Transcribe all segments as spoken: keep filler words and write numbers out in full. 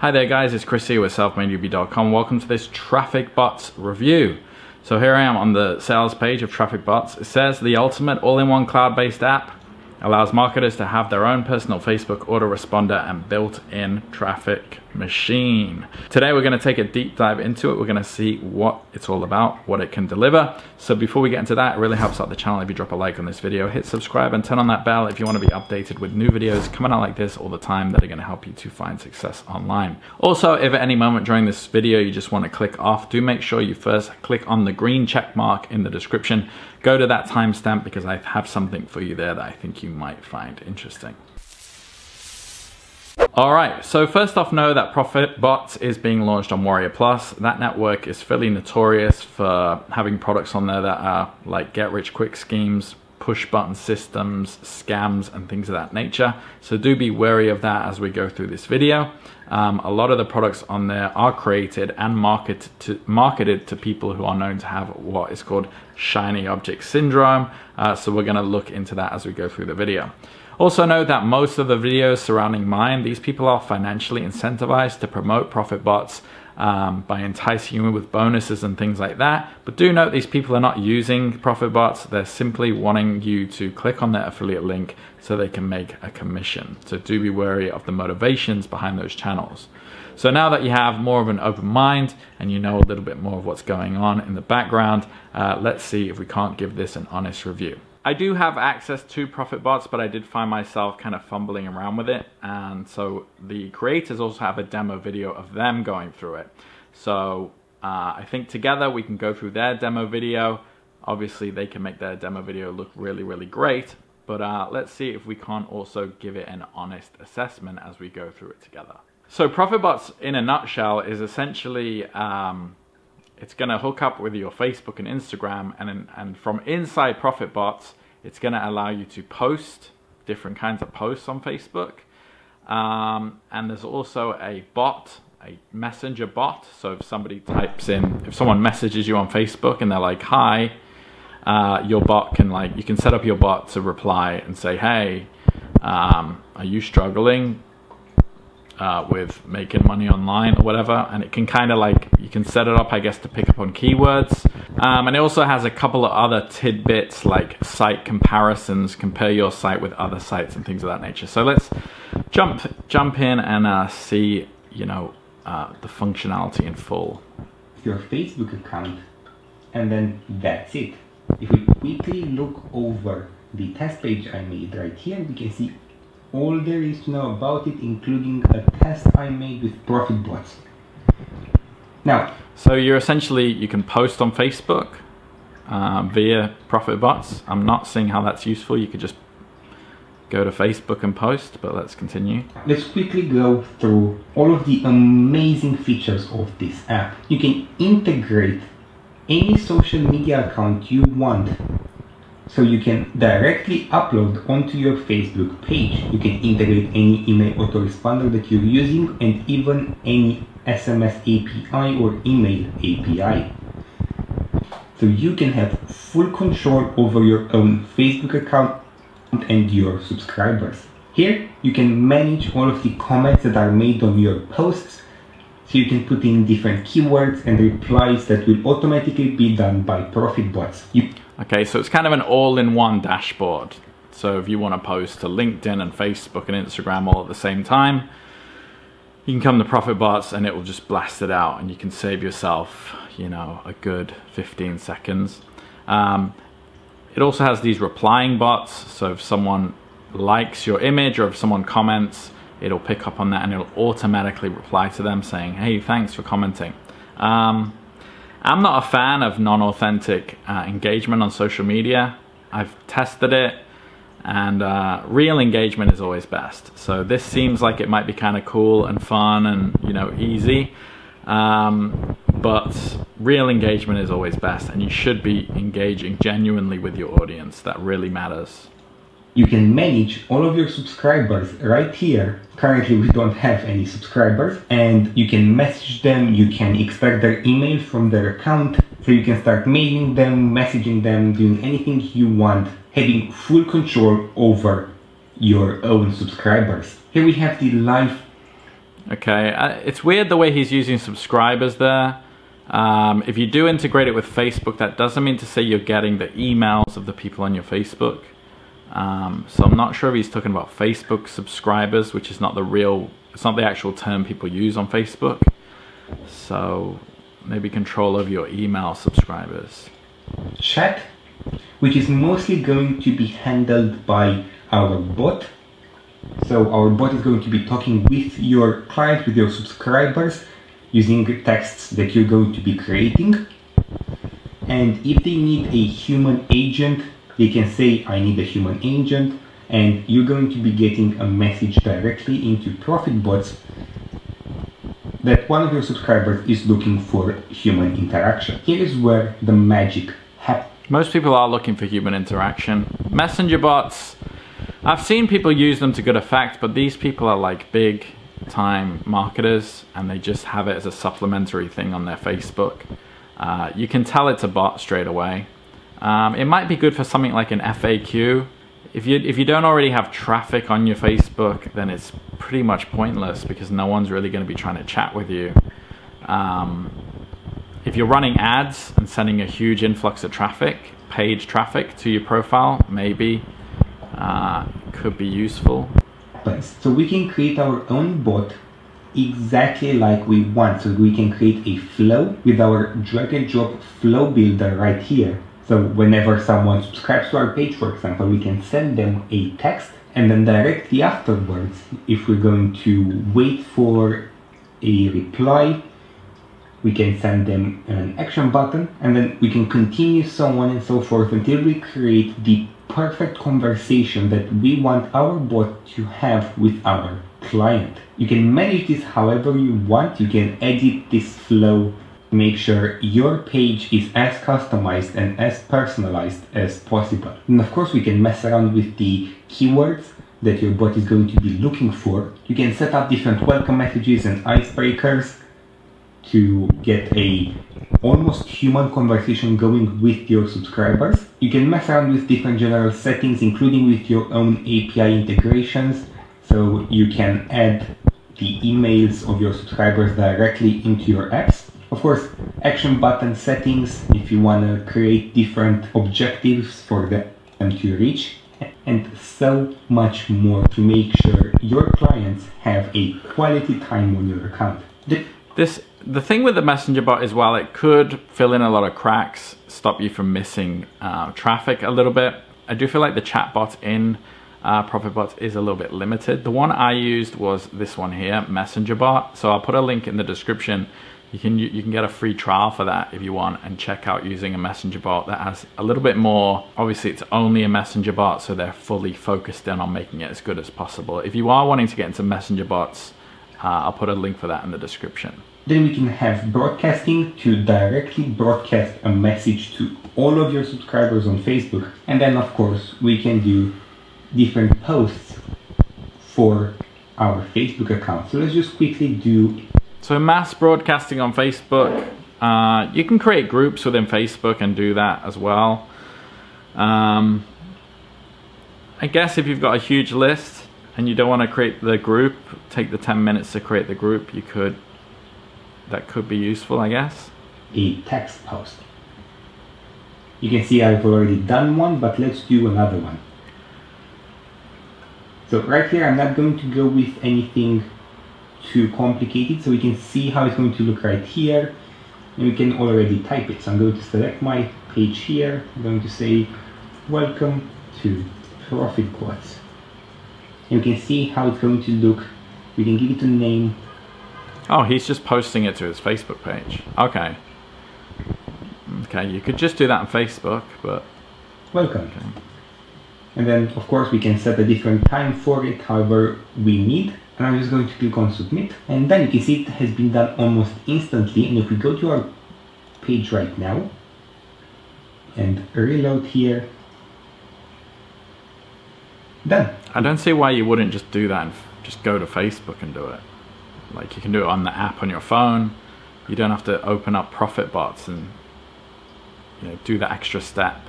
Hi there guys, it's Chris here with Self made newbie dot com. Welcome to this ProfitBotz review. So here I am on the sales page of ProfitBotz. It says the ultimate all-in-one cloud-based app allows marketers to have their own personal Facebook autoresponder and built-in traffic machine. Today we're gonna take a deep dive into it. We're gonna see what it's all about, what it can deliver. So before we get into that, it really helps out the channel if you drop a like on this video, hit subscribe and turn on that bell if you wanna be updated with new videos coming out like this all the time that are gonna help you to find success online. Also, if at any moment during this video you just wanna click off, do make sure you first click on the green check mark in the description. Go to that timestamp because I have something for you there that I think you might find interesting. All right, so first off, know that ProfitBotz is being launched on Warrior Plus. That network is fairly notorious for having products on there that are like get-rich-quick schemes, push-button systems, scams, and things of that nature. So do be wary of that as we go through this video. Um, a lot of the products on there are created and marketed to, marketed to people who are known to have what is called shiny object syndrome. Uh, so we're gonna look into that as we go through the video. Also know that most of the videos surrounding mine, these people are financially incentivized to promote ProfitBotz um, by enticing you with bonuses and things like that. But do note these people are not using ProfitBotz. They're simply wanting you to click on their affiliate link so they can make a commission. So do be wary of the motivations behind those channels. So now that you have more of an open mind and you know a little bit more of what's going on in the background, uh, let's see if we can't give this an honest review. I do have access to ProfitBotz, but I did find myself kind of fumbling around with it. And so the creators also have a demo video of them going through it. So uh, I think together we can go through their demo video. Obviously they can make their demo video look really, really great. But uh, let's see if we can't also give it an honest assessment as we go through it together. So ProfitBotz in a nutshell is essentially, um, it's gonna hook up with your Facebook and Instagram, and, and from inside ProfitBotz, it's going to allow you to post different kinds of posts on Facebook. Um, and there's also a bot, a messenger bot. So if somebody types in, if someone messages you on Facebook and they're like, hi, uh, your bot can like, you can set up your bot to reply and say, hey, um, are you struggling uh, with making money online or whatever? And it can kind of like, you can set it up, I guess, to pick up on keywords. Um, and it also has a couple of other tidbits like site comparisons, compare your site with other sites and things of that nature. So let's jump jump in and uh, see, you know, uh, the functionality in full. Your Facebook account, and then that's it. If we quickly look over the test page I made right here, we can see all there is to know about it, including a test I made with ProfitBotz. Now, so you're essentially, you can post on Facebook uh, via ProfitBotz. I'm not seeing how that's useful. You could just go to Facebook and post, but let's continue. Let's quickly go through all of the amazing features of this app. You can integrate any social media account you want. So you can directly upload onto your Facebook page. You can integrate any email autoresponder that you're using and even any S M S A P I or email A P I. So you can have full control over your own Facebook account and your subscribers. Here you can manage all of the comments that are made on your posts. So you can put in different keywords and replies that will automatically be done by ProfitBotz. You Okay, so it's kind of an all-in-one dashboard. So if you want to post to LinkedIn and Facebook and Instagram all at the same time, you can come to ProfitBotz and it will just blast it out and you can save yourself, you know, a good fifteen seconds. Um, it also has these replying bots. So if someone likes your image or if someone comments, it'll pick up on that and it'll automatically reply to them saying, hey, thanks for commenting. Um, I'm not a fan of non-authentic uh, engagement on social media. I've tested it and uh, real engagement is always best. So this seems like it might be kind of cool and fun and, you know, easy. Um, but real engagement is always best and you should be engaging genuinely with your audience. That really matters. You can manage all of your subscribers right here. Currently we don't have any subscribers, and you can message them, you can extract their email from their account, so you can start mailing them, messaging them, doing anything you want, having full control over your own subscribers. Here we have the live Okay, uh, it's weird the way he's using subscribers there. Um, if you do integrate it with Facebook, that doesn't mean to say you're getting the emails of the people on your Facebook. Um, so I'm not sure if he's talking about Facebook subscribers, which is not the real, it's not the actual term people use on Facebook. So maybe control over your email subscribers. Chat, which is mostly going to be handled by our bot. So our bot is going to be talking with your client, with your subscribers, using texts that you're going to be creating. And if they need a human agent, they can say, I need a human agent, and you're going to be getting a message directly into ProfitBotz that one of your subscribers is looking for human interaction. Here is where the magic happens. Most people are looking for human interaction. Messenger bots, I've seen people use them to good effect, but these people are like big time marketers and they just have it as a supplementary thing on their Facebook. Uh, you can tell it's a bot straight away. Um, it might be good for something like an F A Q. If you, if you don't already have traffic on your Facebook, then it's pretty much pointless because no one's really going to be trying to chat with you. Um, if you're running ads and sending a huge influx of traffic, paid traffic to your profile, maybe uh, could be useful. So we can create our own bot exactly like we want. So we can create a flow with our drag and drop flow builder right here. So whenever someone subscribes to our page, for example, we can send them a text and then directly afterwards, if we're going to wait for a reply, we can send them an action button and then we can continue so on and so forth until we create the perfect conversation that we want our bot to have with our client. You can manage this however you want. You can edit this flow. Make sure your page is as customized and as personalized as possible. And of course, we can mess around with the keywords that your bot is going to be looking for. You can set up different welcome messages and icebreakers to get a almost human conversation going with your subscribers. You can mess around with different general settings, including with your own A P I integrations. So you can add the emails of your subscribers directly into your apps. Of course, action button settings if you want to create different objectives for them to reach, and so much more to make sure your clients have a quality time on your account. This, the thing with the messenger bot is, while it could fill in a lot of cracks, stop you from missing uh, traffic a little bit, I do feel like the chat bot in uh, ProfitBotz is a little bit limited. The one I used was this one here, messenger bot. So I'll put a link in the description. You can, you can get a free trial for that if you want and check out using a messenger bot that has a little bit more. Obviously, it's only a messenger bot, so they're fully focused in on making it as good as possible. If you are wanting to get into messenger bots, uh, I'll put a link for that in the description. Then we can have broadcasting to directly broadcast a message to all of your subscribers on Facebook. And then, of course, we can do different posts for our Facebook account. So let's just quickly do... So mass broadcasting on Facebook, uh, you can create groups within Facebook and do that as well. Um, I guess if you've got a huge list and you don't want to create the group, take the ten minutes to create the group, you could, that could be useful, I guess. A text post. You can see I've already done one, but let's do another one. So right here, I'm not going to go with anything too complicated, so we can see how it's going to look right here, and we can already type it. So I'm going to select my page here. I'm going to say welcome to ProfitBotz, and you can see how it's going to look. We can give it a name. Oh, he's just posting it to his Facebook page. Okay, okay, you could just do that on Facebook, but welcome. Okay. And then of course we can set a different time for it however we need. And I'm just going to click on submit, and then you can see it has been done almost instantly. And if we go to our page right now and reload here, done. I don't see why you wouldn't just do that and just go to Facebook and do it. Like, you can do it on the app on your phone. You don't have to open up ProfitBotz and, you know, do the extra step.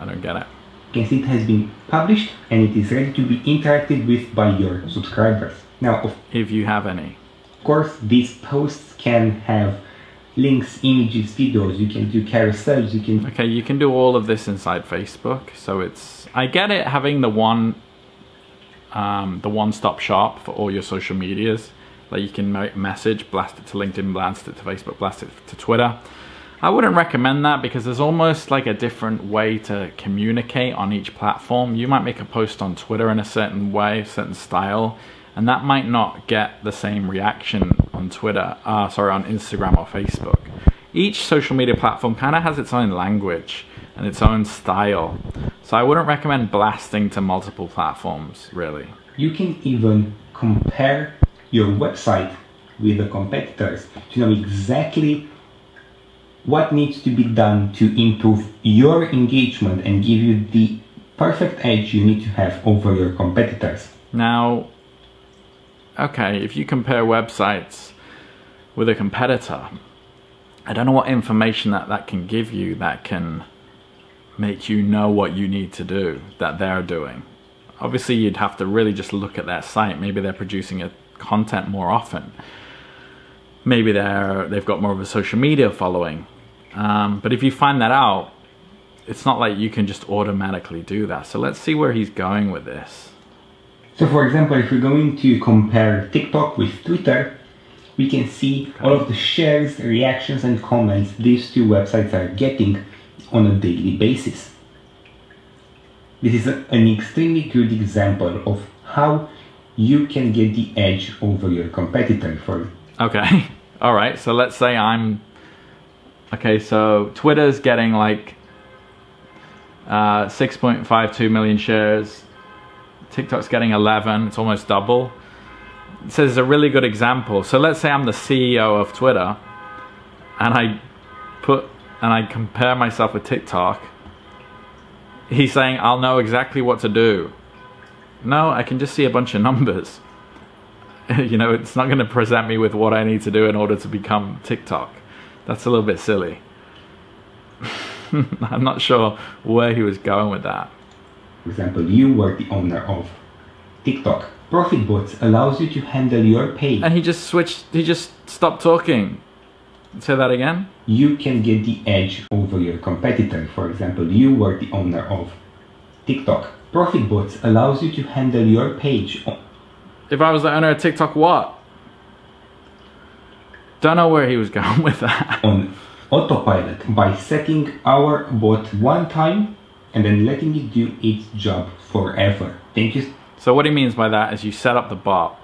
I don't get it. You can see it has been published and it is ready to be interacted with by your subscribers. Now, if you have any. course, these posts can have links, images, videos, you can do carousels, you can... Okay, you can do all of this inside Facebook. So it's... I get it, having the one um, the one-stop shop for all your social medias. Like you can message, blast it to LinkedIn, blast it to Facebook, blast it to Twitter. I wouldn't recommend that because there's almost like a different way to communicate on each platform. You might make a post on Twitter in a certain way, a certain style, and that might not get the same reaction on Twitter, uh, sorry, on Instagram or Facebook. Each social media platform kind of has its own language and its own style. So I wouldn't recommend blasting to multiple platforms, really. You can even compare your website with the competitors to know exactly what needs to be done to improve your engagement and give you the perfect edge you need to have over your competitors. Now, okay, if you compare websites with a competitor, I don't know what information that that can give you that can make you know what you need to do that they're doing. Obviously, you'd have to really just look at their site. Maybe they're producing a content more often. Maybe they're, they've got more of a social media following. Um, but if you find that out, it's not like you can just automatically do that. So let's see where he's going with this. So for example, if we're going to compare TikTok with Twitter, we can see all of the shares, reactions, and comments these two websites are getting on a daily basis. This is a, an extremely good example of how you can get the edge over your competitor for Okay, all right, so let's say I'm, okay, so Twitter's getting like uh, six point five two million shares, TikTok's getting eleven, it's almost double. It says it's a really good example. So let's say I'm the C E O of Twitter and I put, and I compare myself with TikTok. He's saying I'll know exactly what to do. No, I can just see a bunch of numbers. You know, it's not going to present me with what I need to do in order to become TikTok. That's a little bit silly. I'm not sure where he was going with that. For example, you were the owner of TikTok. ProfitBotz allows you to handle your page. And he just switched, he just stopped talking. Say that again. You can get the edge over your competitor. For example, you were the owner of TikTok. ProfitBotz allows you to handle your page. If I was the owner of TikTok, what? Don't know where he was going with that. On autopilot, by setting our bot one time and then letting it do its job forever. Thank you. So what he means by that is you set up the bot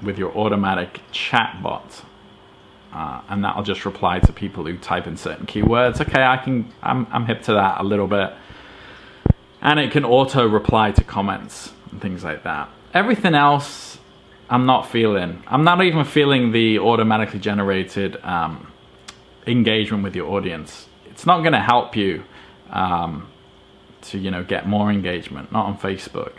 with your automatic chat bot, uh, and that'll just reply to people who type in certain keywords. Okay, I can, I'm, I'm hip to that a little bit. And it can auto reply to comments and things like that. Everything else, I'm not feeling. I'm not even feeling the automatically generated um, engagement with your audience. It's not going to help you um, to, you know, get more engagement. Not on Facebook.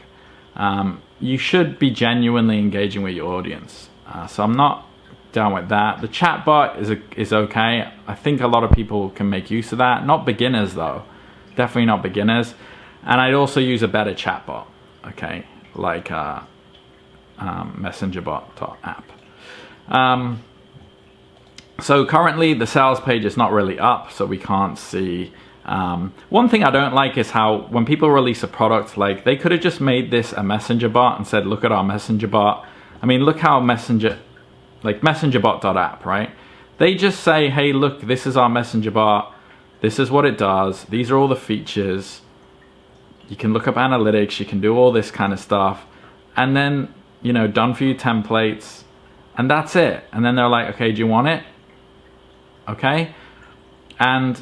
Um, you should be genuinely engaging with your audience. Uh, so I'm not down with that. The chatbot is a, is okay. I think a lot of people can make use of that. Not beginners though. Definitely not beginners. And I'd also use a better chatbot. Okay. Like uh, um, messenger bot dot app. Um, so currently the sales page is not really up, so we can't see. Um, one thing I don't like is how when people release a product, like they could have just made this a messenger bot and said, look at our messenger bot. I mean, look how messenger, like messenger bot dot app, right? They just say, hey, look, this is our messenger bot. This is what it does. These are all the features. You can look up analytics, you can do all this kind of stuff, and then, you know, done for you templates, and that's it. And then they're like, okay, do you want it? Okay. And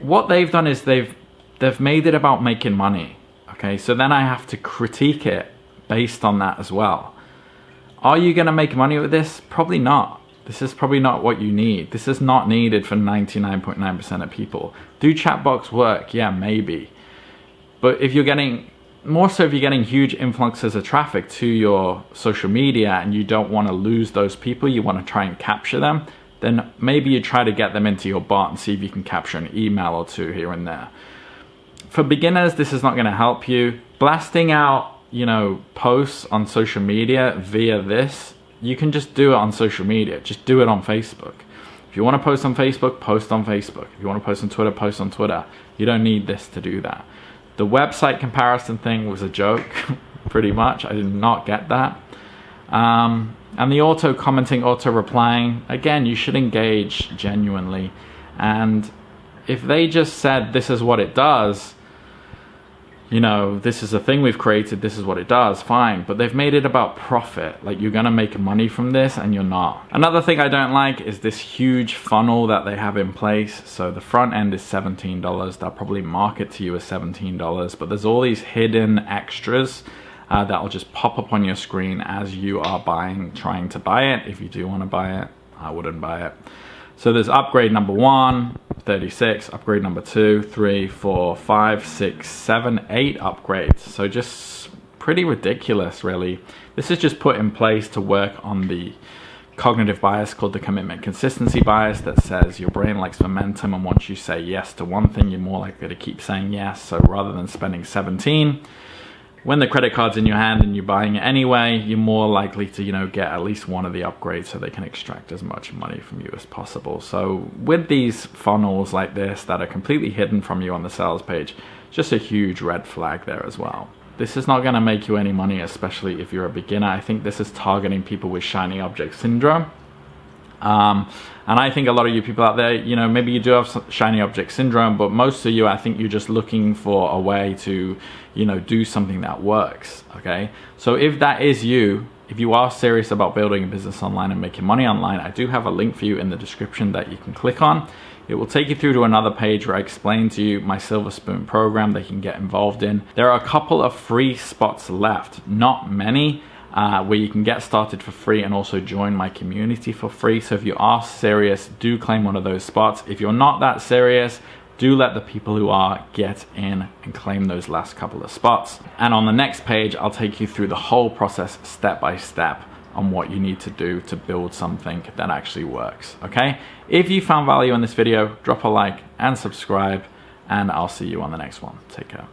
what they've done is they've, they've made it about making money. Okay. So then I have to critique it based on that as well. Are you going to make money with this? Probably not. This is probably not what you need. This is not needed for ninety-nine point nine percent of people. Do chatbots work? Yeah, maybe. But if you're getting, more so if you're getting huge influxes of traffic to your social media and you don't want to lose those people, you want to try and capture them, then maybe you try to get them into your bot and see if you can capture an email or two here and there. For beginners, this is not going to help you. Blasting out, you know, posts on social media via this you can just do it on social media. Just do it on Facebook. If you want to post on Facebook, post on Facebook. If you want to post on Twitter, post on Twitter. You don't need this to do that. The website comparison thing was a joke, pretty much. I did not get that. Um, and the auto commenting, auto replying, again, you should engage genuinely. And if they just said, this is what it does, you know, this is a thing we've created, this is what it does, fine. But they've made it about profit. Like, you're gonna make money from this, and you're not. Another thing I don't like is this huge funnel that they have in place. So the front end is seventeen dollars. They'll probably market to you as seventeen dollars, but there's all these hidden extras uh, that will just pop up on your screen as you are buying, trying to buy it. If you do wanna buy it, I wouldn't buy it. So there's upgrade number one, thirty-six, upgrade number two, three, four, five, six, seven, eight upgrades. So just pretty ridiculous, really. This is just put in place to work on the cognitive bias called the commitment consistency bias that says your brain likes momentum, and once you say yes to one thing, you're more likely to keep saying yes. So rather than spending seventeen, when the credit card's in your hand and you're buying it anyway, you're more likely to, you know, get at least one of the upgrades so they can extract as much money from you as possible. So with these funnels like this that are completely hidden from you on the sales page, just a huge red flag there as well. This is not going to make you any money, especially if you're a beginner. I think this is targeting people with shiny object syndrome. Um, and I think a lot of you people out there, you know, maybe you do have some shiny object syndrome, but most of you, I think you're just looking for a way to, you know, do something that works. Okay. So if that is you, if you are serious about building a business online and making money online, I do have a link for you in the description that you can click on. It will take you through to another page where I explain to you my Silver Spoon program that you can get involved in. There are a couple of free spots left, not many. Uh, where you can get started for free and also join my community for free. So if you are serious, do claim one of those spots. If you're not that serious, do let the people who are get in and claim those last couple of spots. And on the next page, I'll take you through the whole process step by step on what you need to do to build something that actually works, okay? If you found value in this video, drop a like and subscribe, and I'll see you on the next one. Take care.